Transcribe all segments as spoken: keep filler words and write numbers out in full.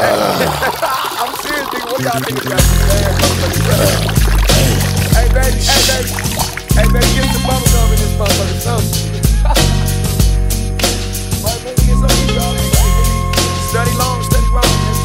Uh, I'm serious, dude. What y'all think about this, man? Hey, baby, hey, baby. Hey, baby, get some bubble gum in this motherfucker, so. Right, baby, get some of y'all. Study long, study wrong, man.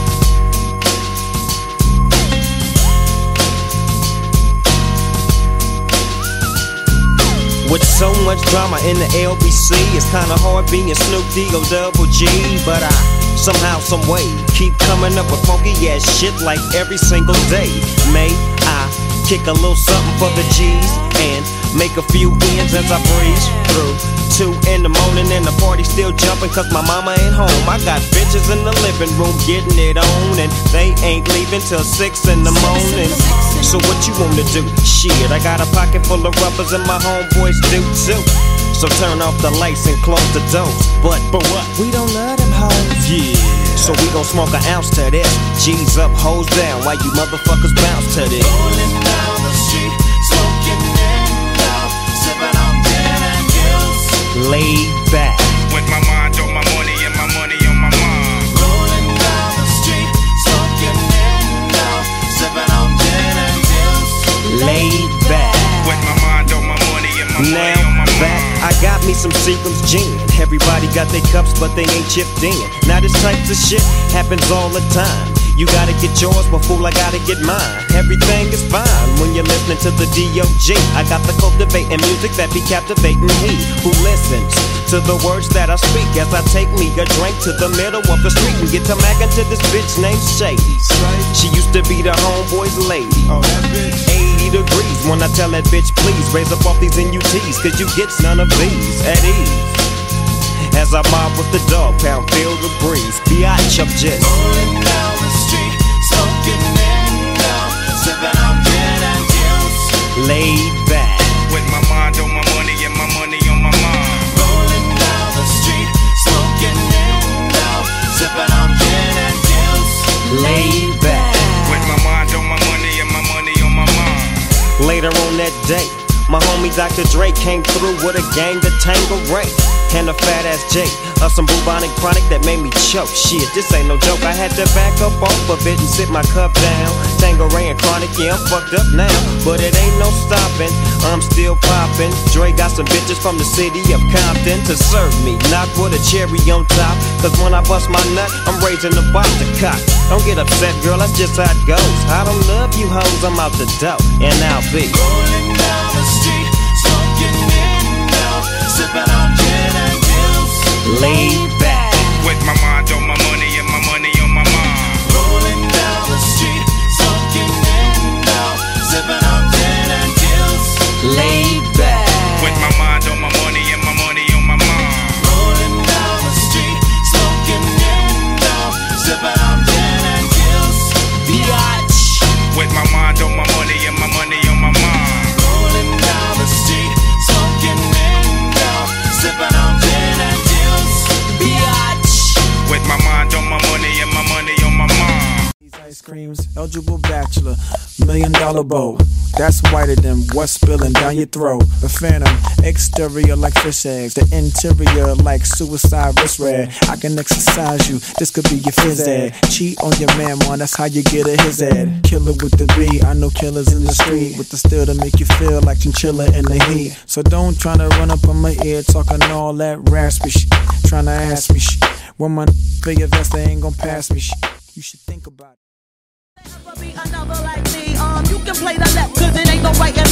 With so much drama in the L B C, it's kinda hard being Snoop Dogg double G, but I somehow, some way, keep coming up with funky ass shit like every single day. May I kick a little something for the G's and make a few ends as I breeze through. Two in the morning and the party still jumping cause my mama ain't home. I got bitches in the living room getting it on and they ain't leaving till six in the morning. So what you wanna do? Shit, I got a pocket full of rubbers and my homeboys do too. So turn off the lights and close the doors. But for what? We don't love them hoes. Yeah. So we gon' smoke an ounce to this. G's up, hoes down. Why you motherfuckers bounce to this? Rolling down the street, smoking in now, sipping on gin and juice. Laid back with my mind on my money and my money on my mind. Rolling down the street, smoking in now, sipping on gin and juice. Laid back with my mind on my money and my now, money on my back. Mind. I got me some Seagram's gin. Everybody got their cups, but they ain't chipped in. Now this type of shit happens all the time. You gotta get yours, but fool, I gotta get mine. Everything is fine when you're listening to the D O G. I got the cultivating music that be captivating he who listens to the words that I speak as I take me a drink to the middle of the street and get to mackin' to this bitch named Shady. She used to be the homeboy's lady. eighty degrees when I tell that bitch, please raise up off these N U Ts, cause you get none of these at ease. As I mob with the dog pound, feel the breeze. Biatch up just rolling down the street, smoking in now, sipping on gin and juice. Laid back with my mind on my money and my money on my mind. Rolling down the street, smoking in now, sipping on gin and juice. Laid back with my mind on my money and my money on my mind. Later on that day, my homie Doctor Dre came through with a gang to Tangeray and a fat ass J of some bubonic chronic that made me choke. Shit, this ain't no joke. I had to back up off of it and sit my cup down. Tangeray and chronic, yeah, I'm fucked up now, but it ain't no stopping. I'm still popping. Dre got some bitches from the city of Compton to serve me, not with a cherry on top. Cause when I bust my nut, I'm raising the box to cock. Don't get upset, girl, that's just how it goes. I don't love you hoes, I'm out the dough, and I'll be rolling down the street, smoking in now, sipping on gin and juice. Laid back with my mind on my money and my money on my mind. Rolling down the street, smoking in now, sipping on gin and juice. Laid back with my mind on my money and my money on my mind. Rolling down the street, smoking in now, sipping on gin and juice. Biatch with my mind on my money and my money on my mind. With my mind on my money and my money on my mind. These ice creams, eligible bachelor, million dollar bowl. That's whiter than what's spilling down your throat. The phantom, exterior like fish eggs, the interior like suicide wrist red. I can exercise you, this could be your fizz ad. Cheat on your man, man, that's how you get a his ad. Killer with the B, I know killers in the street, with the steel to make you feel like chinchilla in the heat. So don't try to run up on my ear talking all that raspy shit, trying to ask me shit. When my bigger vest, they ain't gon' pass me. You should think about it. There will be another like me. Um, you can play the left, cause it ain't no right.